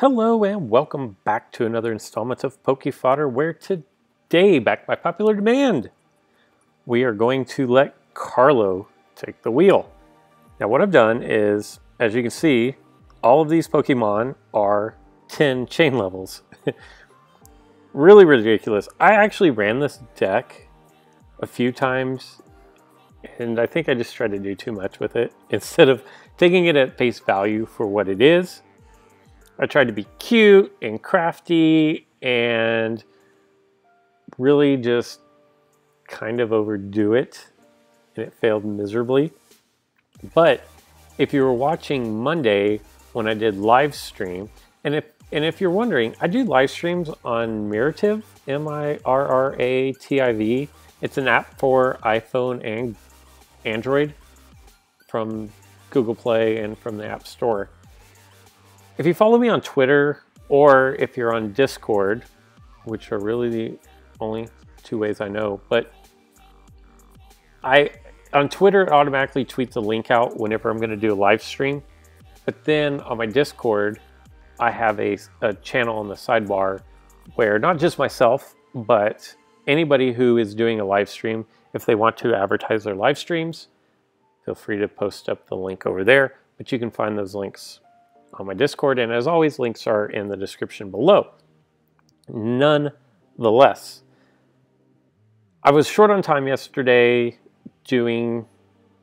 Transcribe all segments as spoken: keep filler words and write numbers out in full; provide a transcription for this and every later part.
Hello and welcome back to another installment of Pokefodder, where today, back by popular demand, we are going to let Carlo take the wheel. Now what I've done is, as you can see, all of these Pokemon are ten chain levels. Really ridiculous. I actually ran this deck a few times and I think I just tried to do too much with it. Instead of taking it at face value for what it is, I tried to be cute and crafty and really just kind of overdo it, and it failed miserably. But if you were watching Monday when I did live stream, and if and if you're wondering, I do live streams on Mirativ, M I R R A T I V. It's an app for iPhone and Android from Google Play and from the App Store. If you follow me on Twitter or if you're on Discord, which are really the only two ways I know, but I on Twitter it automatically tweets a link out whenever I'm going to do a live stream. But then on my Discord, I have a, a channel on the sidebar where not just myself, but anybody who is doing a live stream, if they want to advertise their live streams, feel free to post up the link over there. But you can find those links on my Discord, and as always, links are in the description below. Nonetheless, I was short on time yesterday doing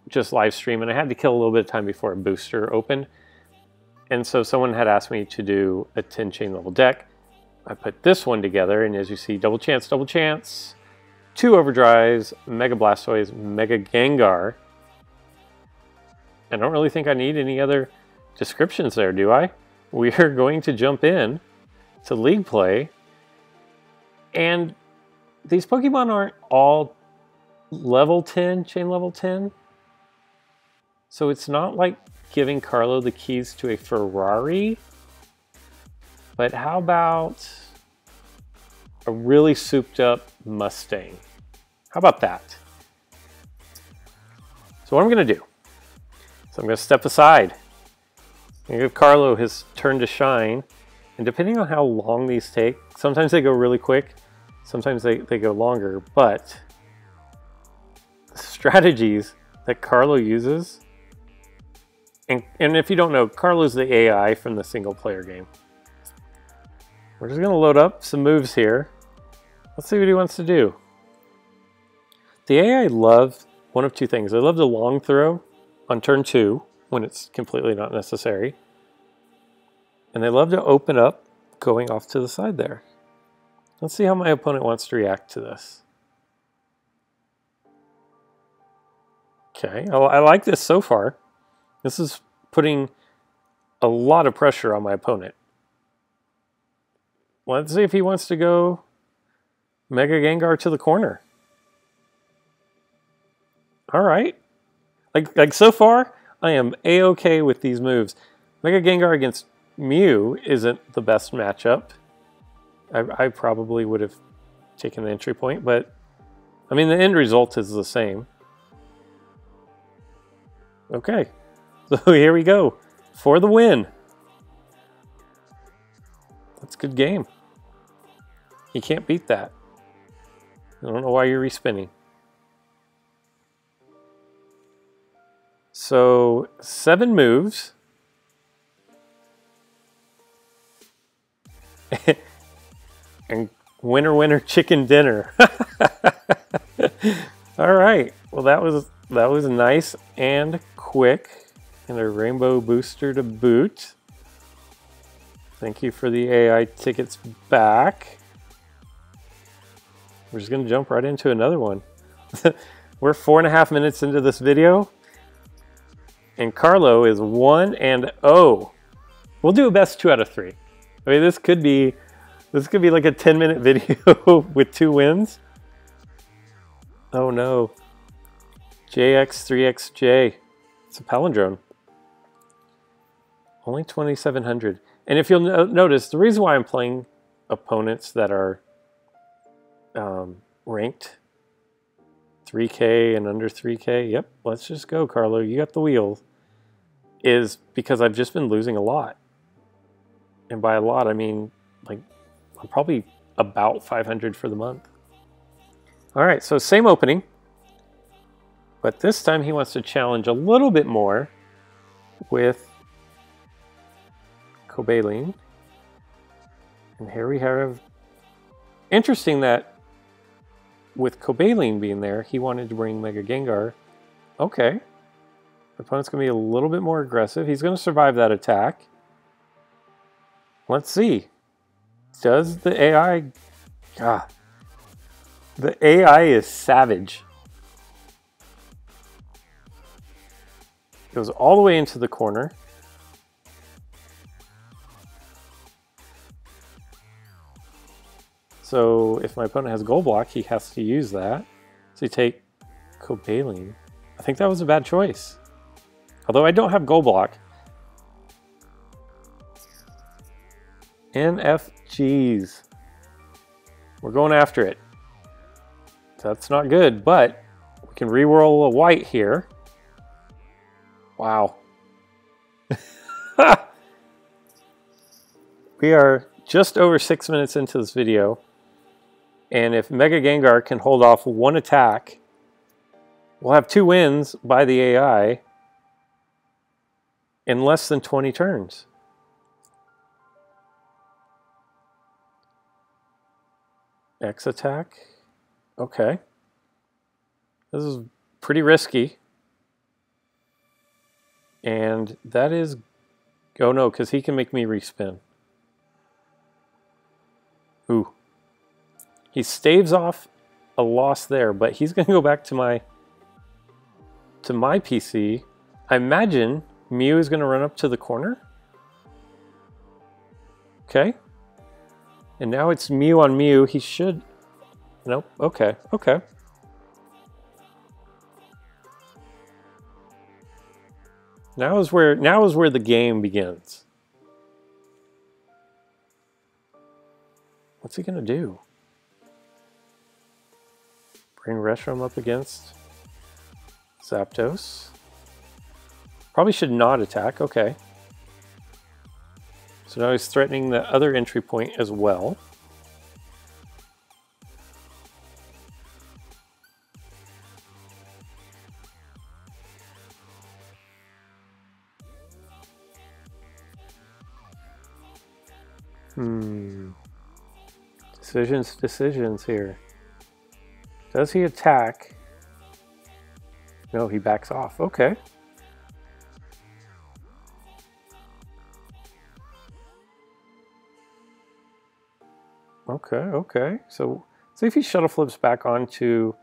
just live stream, and I had to kill a little bit of time before a booster opened, and so someone had asked me to do a ten chain level deck. I put this one together, and as you see, double chance, double chance, two overdrives, Mega Blastoise, Mega Gengar. I don't really think I need any other descriptions there, do I? We are going to jump in to League Play, and these Pokemon aren't all level ten, chain level ten, so it's not like giving Carlo the keys to a Ferrari, but how about a really souped up Mustang? How about that? So what I'm gonna do is I'm gonna step aside and give Carlo his turn to shine. And depending on how long these take, sometimes they go really quick, sometimes they, they go longer, but the strategies that Carlo uses, and, and if you don't know, Carlo's the A I from the single player game. We're just gonna load up some moves here. Let's see what he wants to do. The A I loves one of two things. They love the long throw on turn two, when it's completely not necessary. And they love to open up going off to the side there. Let's see how my opponent wants to react to this. Okay, I like this so far. This is putting a lot of pressure on my opponent. Let's see if he wants to go Mega Gengar to the corner. All right, like, like so far, I am A-okay with these moves. Mega Gengar against Mew isn't the best matchup. I, I probably would have taken the entry point, but I mean, the end result is the same. Okay, so here we go for the win. That's a good game. You can't beat that. I don't know why you're respinning. So, seven moves. And winner, winner, chicken dinner. All right. Well, that was that was nice and quick. And a rainbow booster to boot. Thank you for the A I tickets back. We're just going to jump right into another one. We're four and a half minutes into this video, and Carlo is one and oh. We'll do a best two out of three. I mean, this could be, this could be like a ten minute video with two wins. Oh no. J X three X J. It's a palindrome. Only twenty-seven hundred. And if you'll no notice, the reason why I'm playing opponents that are um, ranked three K and under three K, yep, let's just go, Carlo, you got the wheel, is because I've just been losing a lot. And by a lot, I mean, like, I'm probably about five hundred for the month. All right, so same opening. But this time he wants to challenge a little bit more with Cobalion. And here we have... Interesting that with Cobalion being there, he wanted to bring Mega Gengar. Okay. The opponent's going to be a little bit more aggressive. He's going to survive that attack. Let's see. Does the A I... God. The A I is savage. Goes all the way into the corner. So if my opponent has Gold Block, he has to use that. So you take Cobalion. I think that was a bad choice. Although I don't have Gold Block. N F Gs. We're going after it. That's not good, but we can re-roll a white here. Wow. We are just over six minutes into this video. And if Mega Gengar can hold off one attack, we'll have two wins by the A I in less than twenty turns. X attack. Okay. This is pretty risky. And that is... Oh no, because he can make me respin. Ooh. He staves off a loss there, but he's going to go back to my... to my P C. I imagine Mew is going to run up to the corner. Okay. And now it's Mew on Mew. He should... Nope. Okay. Okay. Now is where now is where the game begins. What's he gonna do? Bring Reshiram up against Zapdos. Probably should not attack. Okay. So now he's threatening the other entry point as well. Hmm. Decisions, decisions here. Does he attack? No, he backs off. Okay. Okay, okay. So, see if he shuttle flips back onto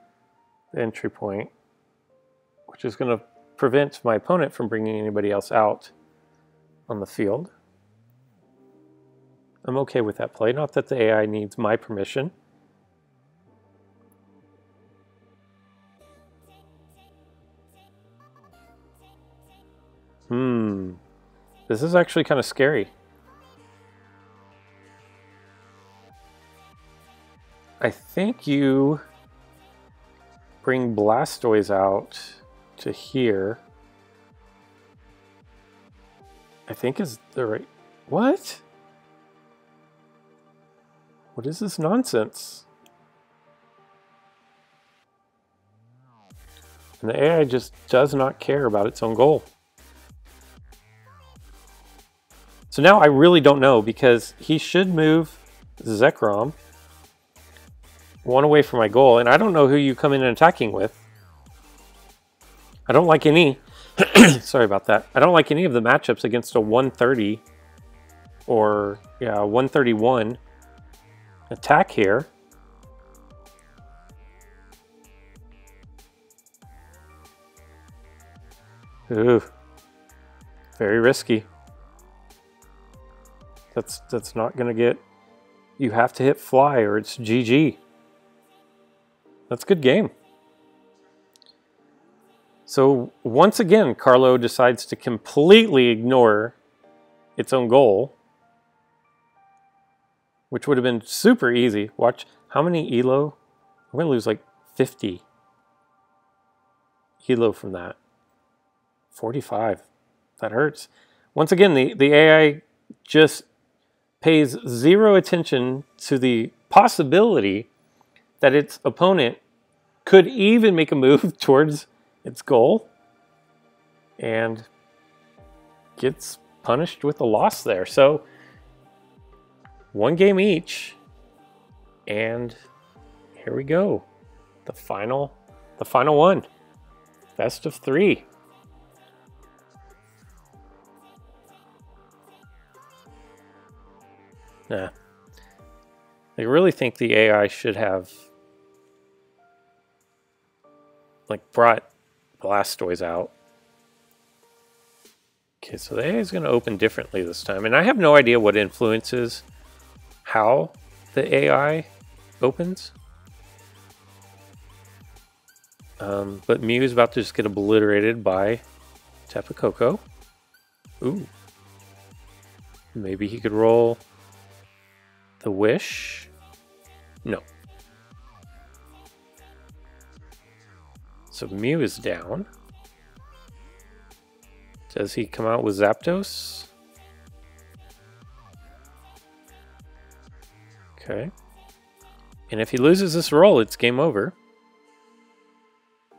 the entry point, which is going to prevent my opponent from bringing anybody else out on the field. I'm okay with that play. Not that the A I needs my permission. Hmm. This is actually kind of scary. I think you bring Blastoise out to here. I think is the right... What? What is this nonsense? And the A I just does not care about its own goal. So now I really don't know, because he should move Zekrom one away from my goal, and I don't know who you come in and attacking with. I don't like any... sorry about that. I don't like any of the matchups against a one thirty or, yeah, one thirty-one. Attack here. Ooh, very risky. That's that's not gonna get. You have to hit fly or it's G G. That's a good game. So once again, Carlo decides to completely ignore its own goal, which would have been super easy. Watch how many E L O? I'm going to lose like fifty E L O from that. forty-five. That hurts. Once again, the, the A I just pays zero attention to the possibility that its opponent could even make a move towards its goal and gets punished with a loss there. So one game each, and here we go. The final, the final one. Best of three. Nah. I really think the A I should have like brought Blastoise out. Okay, so the A I is going to open differently this time. And I have no idea what influences how the A I opens. Um, but Mew is about to just get obliterated by Tepicoco. Ooh. Maybe he could roll the wish. No. So Mew is down. Does he come out with Zapdos? Okay. And if he loses this roll, it's game over.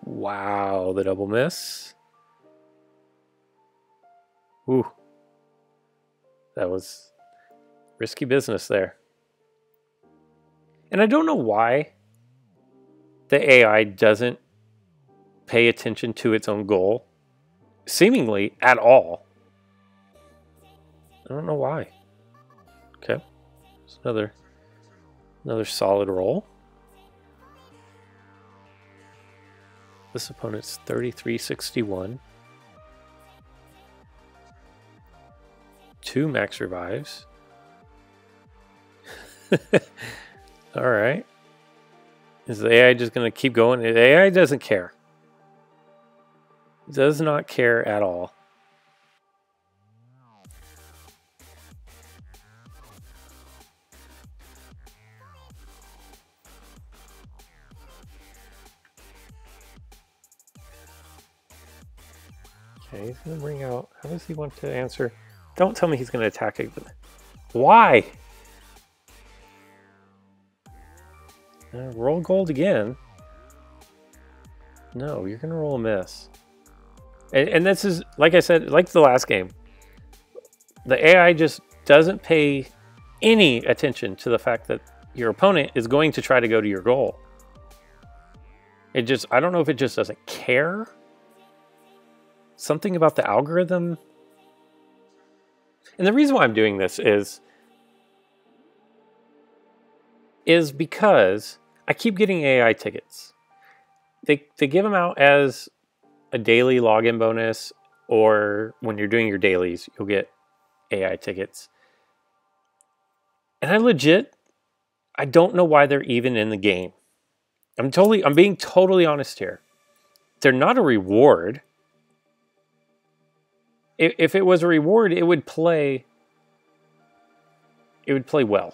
Wow, the double miss. Ooh. That was risky business there. And I don't know why the A I doesn't pay attention to its own goal, seemingly at all. I don't know why. Okay. It's another another solid roll. This opponent's thirty-three sixty-one. Two max revives. All right. Is the A I just going to keep going? The A I doesn't care. Does not care at all. Okay, he's going to bring out... How does he want to answer? Don't tell me he's going to attack it. Why? Uh, roll gold again. No, you're going to roll a miss. And, and this is, like I said, like the last game. The A I just doesn't pay any attention to the fact that your opponent is going to try to go to your goal. It just, I don't know if it just doesn't care. Something about the algorithm. And the reason why I'm doing this is is because I keep getting A I tickets. They, they give them out as a daily login bonus, or when you're doing your dailies, you'll get A I tickets. And I legit, I don't know why they're even in the game. I'm totally, I'm being totally honest here. They're not a reward. If it was a reward, it would play, it would play well.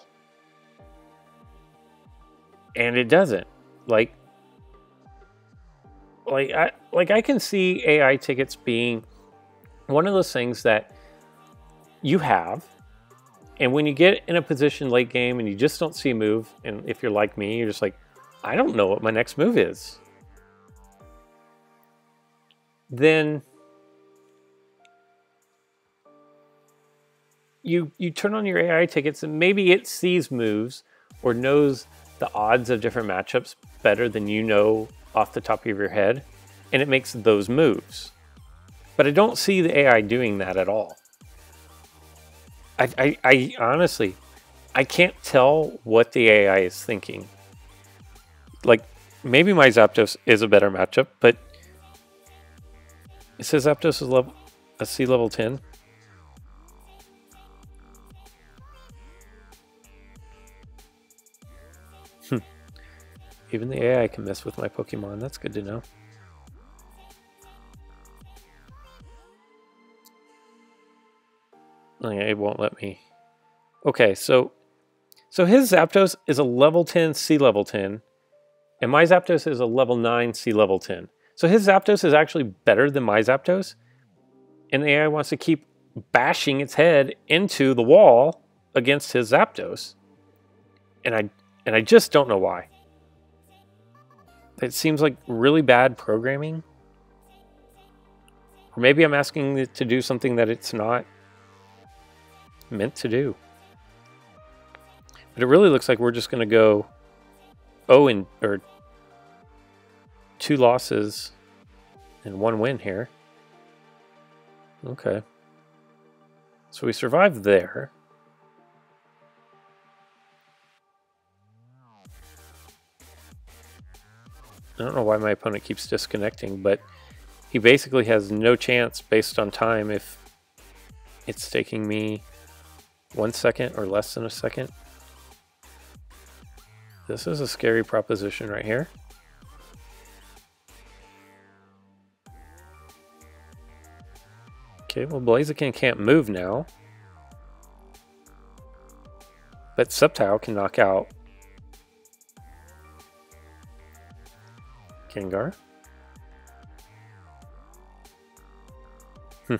And it doesn't. Like, like I, like I can see A I tickets being one of those things that you have, and when you get in a position late game and you just don't see a move, and if you're like me, you're just like, I don't know what my next move is. Then You, you turn on your A I tickets and maybe it sees moves or knows the odds of different matchups better than you know off the top of your head, and it makes those moves. But I don't see the A I doing that at all. I, I, I honestly, I can't tell what the A I is thinking. Like, maybe my Zapdos is a better matchup, but it says Zapdos is level, a C level ten. Even the A I can mess with my Pokemon. That's good to know. It won't let me. Okay, so so his Zapdos is a level ten C level ten, and my Zapdos is a level nine C level ten. So his Zapdos is actually better than my Zapdos, and the A I wants to keep bashing its head into the wall against his Zapdos. And I and I just don't know why. It seems like really bad programming. Or maybe I'm asking it to do something that it's not meant to do. But it really looks like we're just going to go oh and or two losses and one win here. Okay. So we survived there. I don't know why my opponent keeps disconnecting, but he basically has no chance based on time if it's taking me one second or less than a second. This is a scary proposition right here. Okay, well, Blaziken can't move now. But Sceptile can knock out Gengar. Hmm.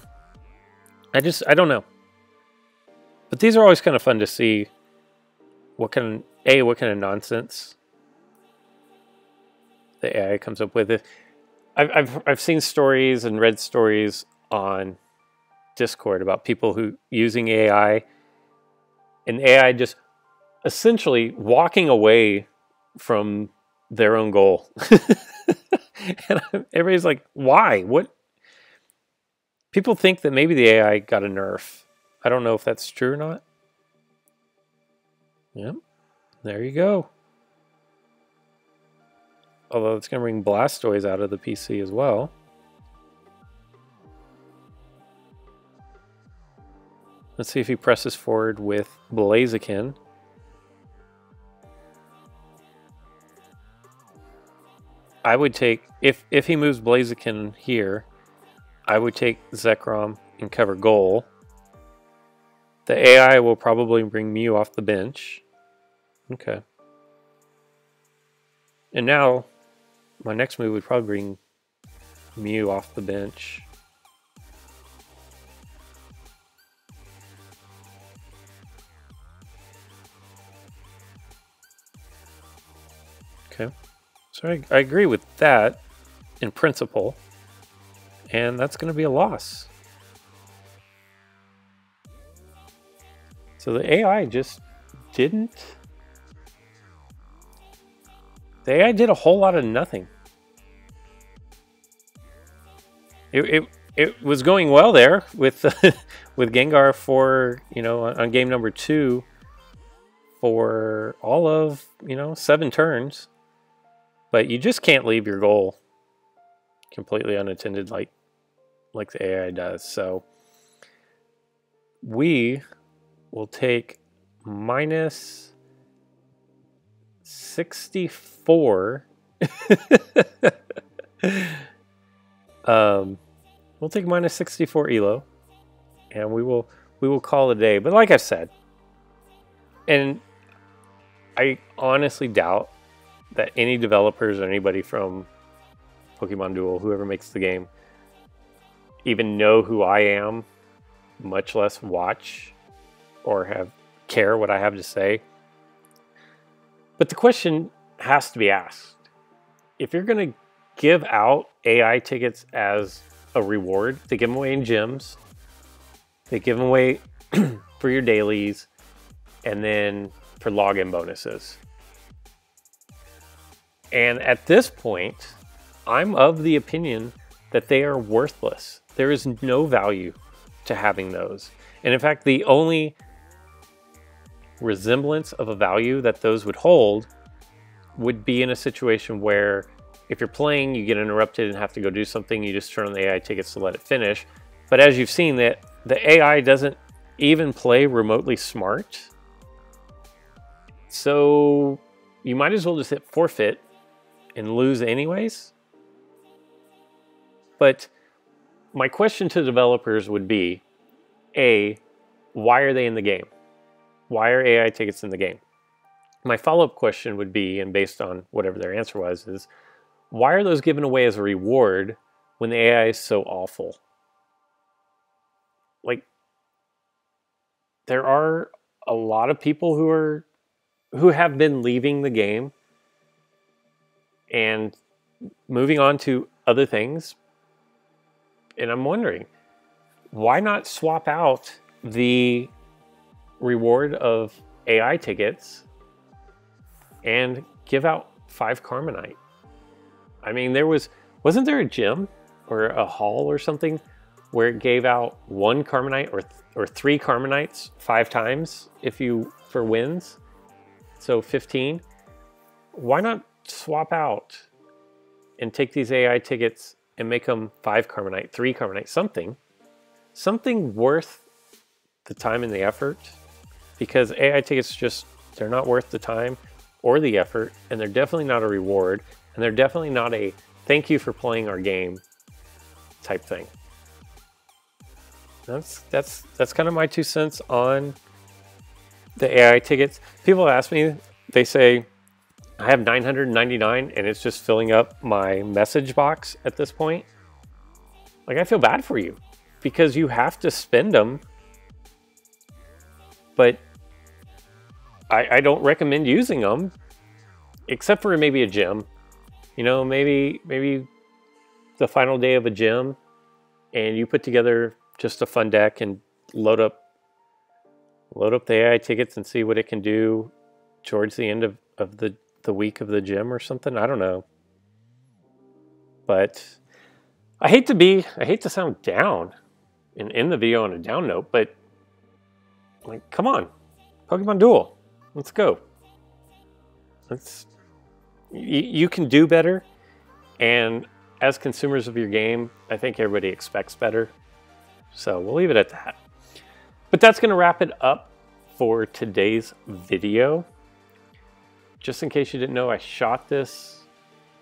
I just, I don't know. But these are always kind of fun to see what kind, A, what kind of nonsense the A I comes up with. I've, I've, I've seen stories and read stories on Discord about people who using A I and A I just essentially walking away from their own goal. And everybody's like, why? What? People think that maybe the A I got a nerf. I don't know if that's true or not. Yep. There you go. Although it's going to bring Blastoise out of the P C as well. Let's see if he presses forward with Blaziken. I would take, if, if he moves Blaziken here, I would take Zekrom and cover goal. The A I will probably bring Mew off the bench. Okay. And now, my next move would probably bring Mew off the bench. Okay. So I, I agree with that in principle, and that's going to be a loss. So the A I just didn't. The A I did a whole lot of nothing. It it, it was going well there with with Gengar for, you know, on, on game number two for all of, you know, seven turns. But you just can't leave your goal completely unattended like like the A I does. So we will take minus sixty-four. um, we'll take minus sixty-four E L O, and we will we will call it a day. But like I said, and I honestly doubt that any developers or anybody from Pokemon Duel, whoever makes the game, even know who I am, much less watch or have care what I have to say. But the question has to be asked. If you're going to give out A I tickets as a reward, they give them away in gyms, they give them away for your dailies, and then for login bonuses. And at this point, I'm of the opinion that they are worthless. There is no value to having those. And in fact, the only resemblance of a value that those would hold would be in a situation where if you're playing, you get interrupted and have to go do something, you just turn on the A I tickets to let it finish. But as you've seen, that the A I doesn't even play remotely smart. So you might as well just hit forfeit and lose anyways. But my question to developers would be, A, why are they in the game? Why are A I tickets in the game? My follow-up question would be, and based on whatever their answer was, is why are those given away as a reward when the A I is so awful? Like, there are a lot of people who are who have been leaving the game and moving on to other things. And I'm wondering, why not swap out the reward of A I tickets and give out five Carbonite? I mean, there was, wasn't there a gym or a hall or something where it gave out one Carbonite or th or three Carbonites five times if you, for wins? So fifteen. Why not swap out and take these A I tickets and make them five Carbonite, three Carbonite, something, something worth the time and the effort? Because A I tickets just, they're not worth the time or the effort, and they're definitely not a reward, and they're definitely not a thank you for playing our game type thing. That's, that's, that's kind of my two cents on the A I tickets. People ask me, they say, I have nine hundred ninety-nine and it's just filling up my message box at this point. Like, I feel bad for you because you have to spend them, but I, I don't recommend using them except for maybe a gym. You know, maybe, maybe the final day of a gym and you put together just a fun deck and load up load up the A I tickets and see what it can do towards the end of, of the, the week of the gym or something. I don't know. But I hate to be, I hate to sound down and end the video on a down note, but like, come on, Pokemon Duel, let's go. Let's, you, you can do better. And as consumers of your game, I think everybody expects better. So we'll leave it at that. But that's going to wrap it up for today's video. Just in case you didn't know, I shot this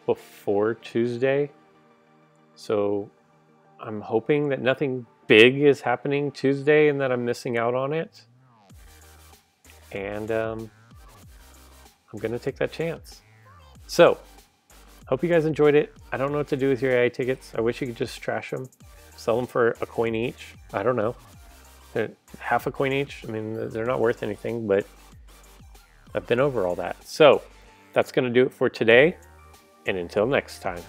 before Tuesday. So I'm hoping that nothing big is happening Tuesday and that I'm missing out on it. And um, I'm going to take that chance. So hope you guys enjoyed it. I don't know what to do with your A I tickets. I wish you could just trash them. Sell them for a coin each. I don't know. Half a coin each. I mean, they're not worth anything, but I've been over all that. So that's going to do it for today. And until next time.